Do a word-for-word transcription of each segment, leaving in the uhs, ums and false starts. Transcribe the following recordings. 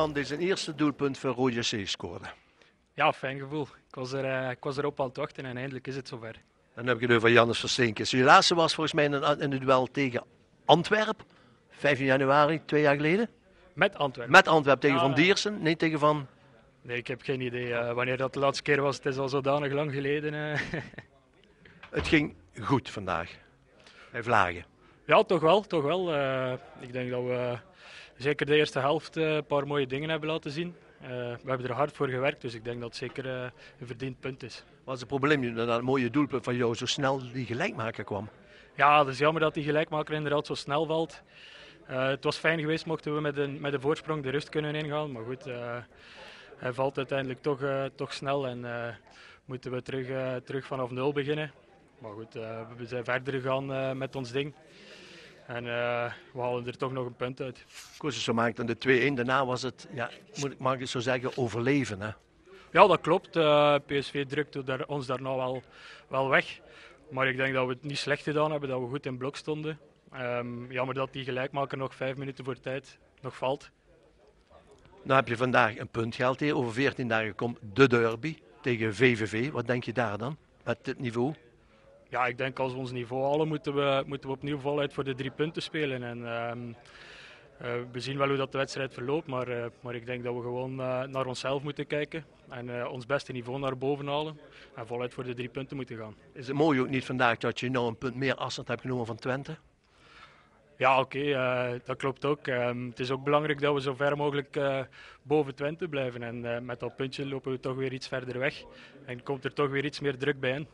man die zijn eerste doelpunt voor Roda J C scoorde. Ja, fijn gevoel. Ik was, er, ik was erop aan het wachten en eindelijk is het zover. Dan heb ik het over Jannes Vansteenkiste. Je laatste was volgens mij in, in het duel tegen Antwerp, vijftien januari, twee jaar geleden. Met Antwerp. Met Antwerp, tegen ja, Van Diersen, nee, tegen Van... Nee, ik heb geen idee uh, wanneer dat de laatste keer was. Het is al zodanig lang geleden. Uh. Het ging goed vandaag, bij Vlaagje. Ja, toch wel, toch wel. Uh, ik denk dat we zeker de eerste helft uh, een paar mooie dingen hebben laten zien. Uh, we hebben er hard voor gewerkt, dus ik denk dat het zeker uh, een verdiend punt is. Wat is het probleem dat het mooie doelpunt van jou zo snel die gelijkmaker kwam? Ja, het is jammer dat die gelijkmaker inderdaad zo snel valt. Uh, het was fijn geweest mochten we met een, met een voorsprong de rust kunnen ingaan, maar goed, uh, hij valt uiteindelijk toch, uh, toch snel en uh, moeten we terug, uh, terug vanaf nul beginnen. Maar goed, uh, we zijn verder gegaan uh, met ons ding. En uh, we halen er toch nog een punt uit. Koosje maakt dan de twee een. Daarna was het, ja, moet ik, mag ik zo zeggen, overleven. Hè? Ja, dat klopt. Uh, P S V drukte daar, ons daarna wel, wel weg. Maar ik denk dat we het niet slecht gedaan hebben, dat we goed in blok stonden. Um, jammer dat die gelijkmaker nog vijf minuten voor tijd nog valt. Nou heb je vandaag een punt gehaald hier. Over veertien dagen komt de derby tegen V V V. Wat denk je daar dan, met dit niveau? Ja, ik denk als we ons niveau halen, moeten we, moeten we opnieuw voluit voor de drie punten spelen. En, uh, uh, we zien wel hoe dat de wedstrijd verloopt, maar, uh, maar ik denk dat we gewoon uh, naar onszelf moeten kijken. En uh, ons beste niveau naar boven halen en voluit voor de drie punten moeten gaan. Is het mooi ook niet vandaag dat je nou een punt meer afstand hebt genomen van Twente? Ja, oké, okay, uh, dat klopt ook. Um, het is ook belangrijk dat we zo ver mogelijk uh, boven Twente blijven. En uh, met dat puntje lopen we toch weer iets verder weg en komt er toch weer iets meer druk bij in.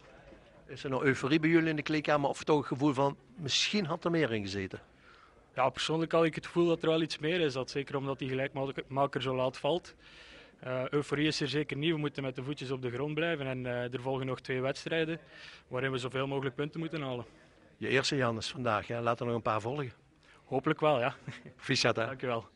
Is er nou euforie bij jullie in de kleedkamer of toch het gevoel van misschien had er meer in gezeten? Ja, persoonlijk had ik het gevoel dat er wel iets meer is. Dat zeker omdat die gelijkmaker zo laat valt. Uh, euforie is er zeker niet. We moeten met de voetjes op de grond blijven. En uh, er volgen nog twee wedstrijden waarin we zoveel mogelijk punten moeten halen. Je eerste Jannes vandaag, hè? Laat er nog een paar volgen. Hopelijk wel, ja. Proficiat, hè? Dank je wel.